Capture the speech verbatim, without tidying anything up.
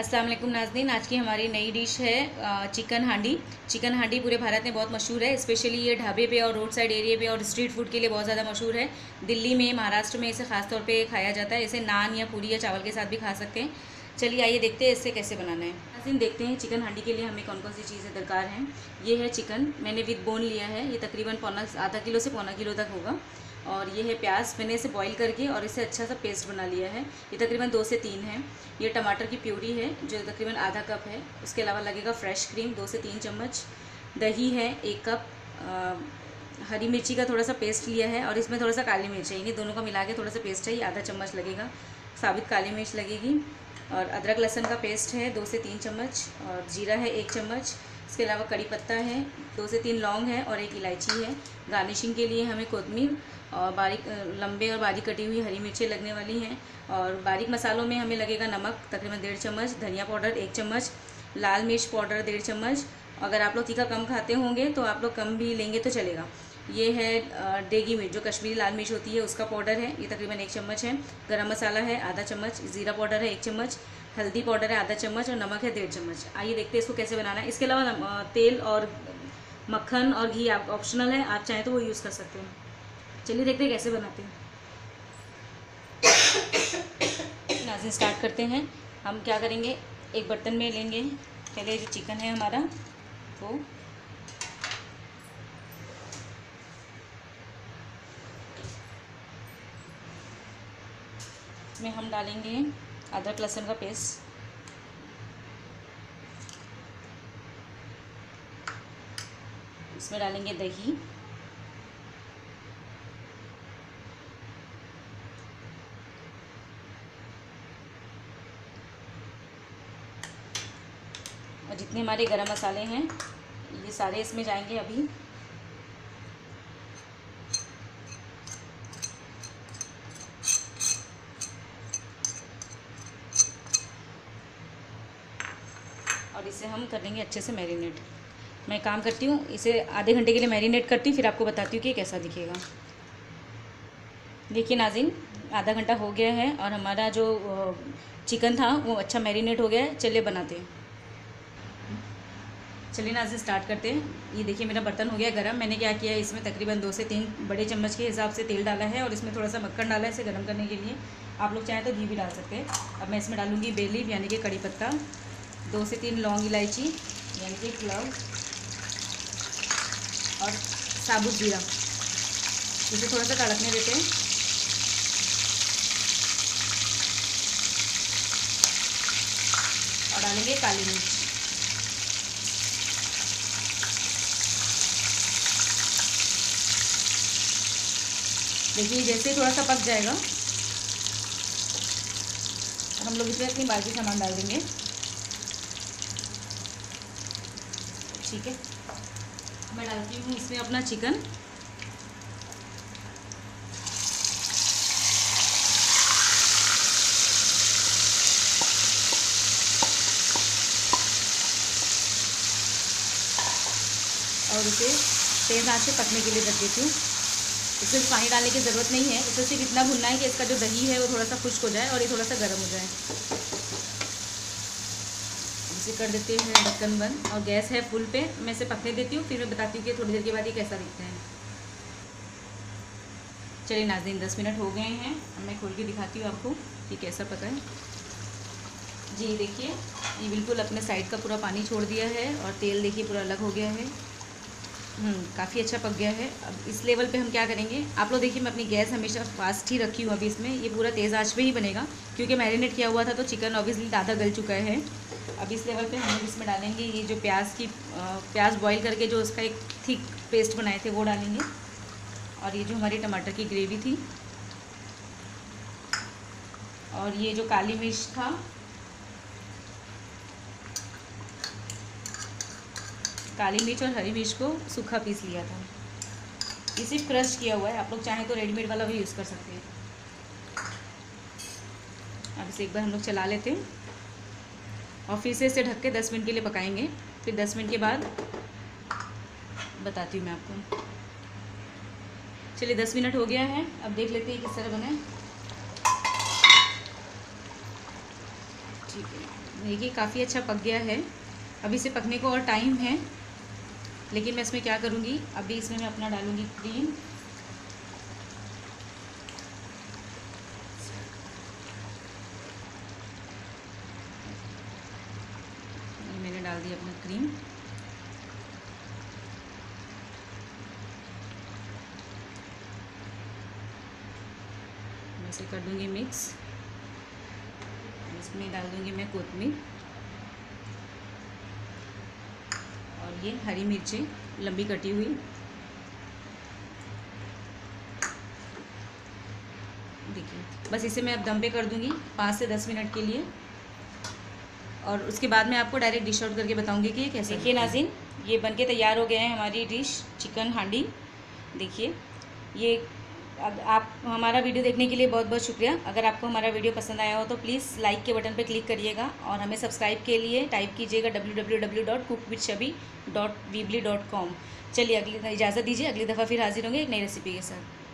अस्सलाम वालेकुम नाज़रीन, आज की हमारी नई डिश है चिकन हांडी। चिकन हांडी पूरे भारत में बहुत मशहूर है। स्पेशली ये ढाबे पे और रोड साइड एरिया पे और स्ट्रीट फूड के लिए बहुत ज़्यादा मशहूर है। दिल्ली में, महाराष्ट्र में इसे ख़ास तौर पे खाया जाता है। इसे नान या पूरी या चावल के साथ भी खा सकते हैं। चलिए आइए देखते हैं इसे कैसे बनाना है। नाज़रीन देखते हैं चिकन हांडी के लिए हमें कौन कौन सी चीज़ें दरकार हैं। ये है चिकन, मैंने विद बोन लिया है। ये तकरीबन पौना आधा किलो से पौना किलो तक होगा। और ये है प्याज, मैंने इसे बॉईल करके और इसे अच्छा सा पेस्ट बना लिया है। ये तकरीबन दो से तीन है। ये टमाटर की प्यूरी है जो तकरीबन आधा कप है। उसके अलावा लगेगा फ्रेश क्रीम दो से तीन चम्मच, दही है एक कप, आ, हरी मिर्ची का थोड़ा सा पेस्ट लिया है और इसमें थोड़ा सा काली मिर्च है। इन्हें दोनों का मिला के थोड़ा सा पेस्ट है। ये आधा चम्मच लगेगा, साबुत काली मिर्च लगेगी। और अदरक लहसुन का पेस्ट है दो से तीन चम्मच और जीरा है एक चम्मच। इसके अलावा कड़ी पत्ता है, दो से तीन लौंग है और एक इलायची है। गार्निशिंग के लिए हमें कोतमीर और बारीक लंबे और बारीक कटी हुई हरी मिर्चें लगने वाली हैं। और बारीक मसालों में हमें लगेगा नमक तकरीबन डेढ़ चम्मच, धनिया पाउडर एक चम्मच, लाल मिर्च पाउडर डेढ़ चम्मच। अगर आप लोग तीखा कम खाते होंगे तो आप लोग कम भी लेंगे तो चलेगा। ये है देगी मिर्च जो कश्मीरी लाल मिर्च होती है, उसका पाउडर है। ये तकरीबन एक चम्मच है। गरम मसाला है आधा चम्मच, ज़ीरा पाउडर है एक चम्मच, हल्दी पाउडर है आधा चम्मच और नमक है डेढ़ चम्मच। आइए देखते हैं इसको कैसे बनाना है। इसके अलावा तेल और मक्खन और घी आप ऑप्शनल है, आप चाहें तो वो यूज़ कर सकते हैं। चलिए देखते हैं कैसे बनाते हैं। नाज़रीन स्टार्ट करते हैं। हम क्या करेंगे, एक बर्तन में लेंगे पहले जो चिकन है हमारा वो। इसमें हम डालेंगे अदरक लहसुन का पेस्ट, इसमें डालेंगे दही, और जितने हमारे गरम मसाले हैं ये सारे इसमें जाएंगे अभी। और इसे हम कर देंगे अच्छे से मैरिनेट। मैं काम करती हूँ, इसे आधे घंटे के लिए मैरिनेट करती हूँ, फिर आपको बताती हूँ कि कैसा दिखेगा। देखिए नाज़रीन आधा घंटा हो गया है और हमारा जो चिकन था वो अच्छा मैरिनेट हो गया है। चलिए बनाते हैं। चलिए नाज़रीन स्टार्ट करते हैं। ये देखिए मेरा बर्तन हो गया गरम। मैंने क्या किया है, इसमें तकरीबन दो से तीन बड़े चम्मच के हिसाब से तेल डाला है और इसमें थोड़ा सा मक्खन डाला है इसे गर्म करने के लिए। आप लोग चाहें तो घी भी डाल सकते हैं। अब मैं इसमें डालूँगी बे लीफ यानी कि कड़ी पत्ता, दो से तीन लौंग इलायची यानी कि क्लव और साबुत जीरा। इसे थोड़ा सा कड़कने देते हैं। और डालेंगे काली मिर्च। देखिए जैसे ही थोड़ा सा पक जाएगा हम लोग इसमें अपनी बाकी सामान डाल देंगे। ठीक है, मैं डालती हूँ इसमें अपना चिकन। और इसे तेज़ आंच पे पकने के लिए रख देती हूँ। इसमें पानी डालने की ज़रूरत नहीं है। इसे सिर्फ इतना भुनना है कि इसका जो दही है वो थोड़ा सा खुश्क हो जाए और ये थोड़ा सा गर्म हो जाए। कर देते हैं ढक्कन बंद और गैस है फुल पे। मैं इसे पकने देती हूँ, फिर मैं बताती हूँ कि थोड़ी देर के बाद ये कैसा दिखता है। चलिए नाज़रीन दस मिनट हो गए हैं। मैं खोल के दिखाती हूँ आपको कि कैसा पका है। जी देखिए ये बिल्कुल अपने साइड का पूरा पानी छोड़ दिया है और तेल देखिए पूरा अलग हो गया है। काफ़ी अच्छा पक गया है। अब इस लेवल पे हम क्या करेंगे, आप लोग देखिए मैं अपनी गैस हमेशा फास्ट ही रखी हूँ। अभी इसमें ये पूरा तेज़ आंच पे ही बनेगा क्योंकि मैरिनेट किया हुआ था तो चिकन ऑब्वियसली ज़्यादा गल चुका है। अब इस लेवल पे हम इसमें डालेंगे ये जो प्याज की प्याज बॉईल करके जो उसका एक थिक पेस्ट बनाए थे वो डालेंगे। और ये जो हमारी टमाटर की ग्रेवी थी और ये जो काली मिर्च था काली मिर्च और हरी मिर्च को सूखा पीस लिया था। ये सिर्फ क्रश किया हुआ है, आप लोग चाहें तो रेडीमेड वाला भी यूज़ कर सकते हैं। अब इसे एक बार हम लोग चला लेते हैं और फिर से इसे ढक के दस मिनट के लिए पकाएंगे। फिर दस मिनट के बाद बताती हूँ मैं आपको। चलिए दस मिनट हो गया है। अब देख लेते हैं किस तरह बना है। देखिए काफ़ी अच्छा पक गया है। अभी इसे पकने को और टाइम है, लेकिन मैं इसमें क्या करूँगी, अभी इसमें मैं अपना डालूँगी क्रीम। ये मैंने डाल दी अपना क्रीम। मैं इसे कर दूँगी मिक्स। इसमें डाल दूँगी मैं कोतमीर और ये हरी मिर्चें लंबी कटी हुई। देखिए बस इसे मैं अब दम पे कर दूँगी पाँच से दस मिनट के लिए, और उसके बाद मैं आपको डायरेक्ट डिश आउट करके बताऊँगी कि ये कैसे। देखिए नाज़रीन, ये बनके तैयार हो गए हैं हमारी डिश चिकन हांडी। देखिए ये आप हमारा वीडियो देखने के लिए बहुत बहुत शुक्रिया। अगर आपको हमारा वीडियो पसंद आया हो तो प्लीज़ लाइक के बटन पर क्लिक करिएगा, और हमें सब्सक्राइब के लिए टाइप कीजिएगा W W W dot cook with Shabi dot Weebly dot com. चलिए अगली इजाज़त दीजिए, अगली दफ़ा फिर हाजिर होंगे एक नई रेसिपी के साथ।